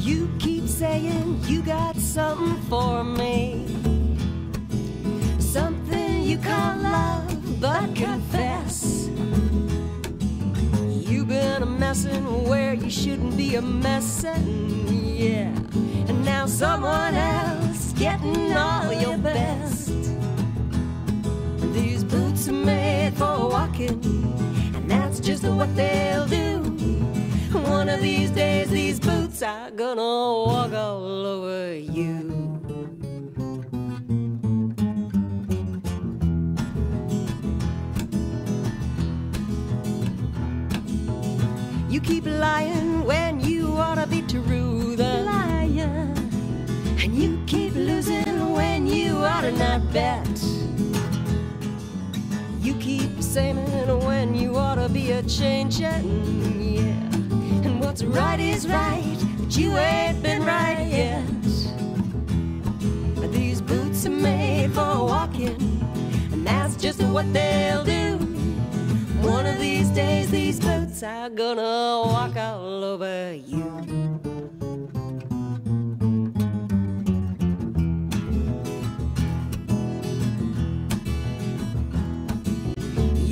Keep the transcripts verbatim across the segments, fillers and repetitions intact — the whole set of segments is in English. You keep saying you got something for me, something you call love, but confess you've been a messin' where you shouldn't be a messin', yeah. And now someone else getting all your best. These boots are made for walking, and that's just what they'll do. One of these days these boots are gonna walk all over you. You keep lying when you ought to be true, the liar. And you keep losing when you ought to not bet. You keep saying when you ought to be a changin', yeah. And what's right is right, but you ain't been right yet. These boots are made for walking, and that's just what they'll do. One of these days these boots are gonna walk all over you.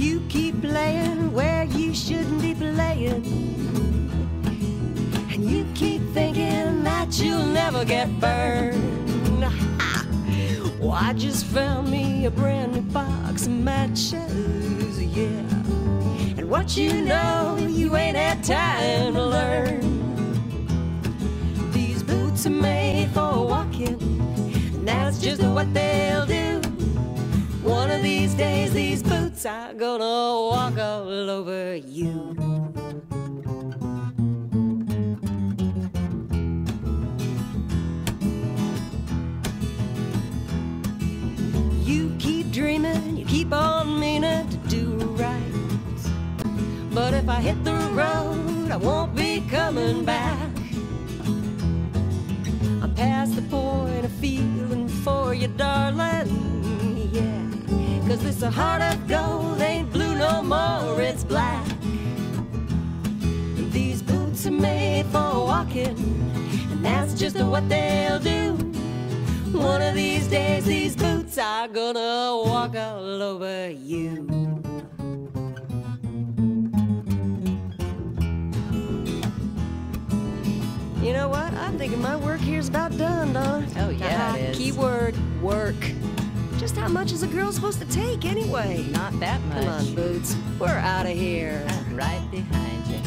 You keep playing where you shouldn't be playing, and you keep thinking that you'll never get burned. Well, I just found me a brand new box of matches, yeah. What you know, you ain't had time to learn. These boots are made for walking, and that's just what they'll do. One of these days, these boots are gonna walk all over you. You keep dreaming, you keep on meaning to do right. But if I hit the road, I won't be coming back. I'm past the point of feeling for you, darling, yeah. Cause this heart of gold ain't blue no more, it's black. These boots are made for walking, and that's just what they'll do. One of these days, these boots are gonna walk all over you. You know what? I'm thinking my work here's about done, Donna. Oh, yeah, uh-huh. It is. Keyword, work. Just how much is a girl supposed to take anyway? Not that much. Come on, Boots. We're out of here. I'm right behind you.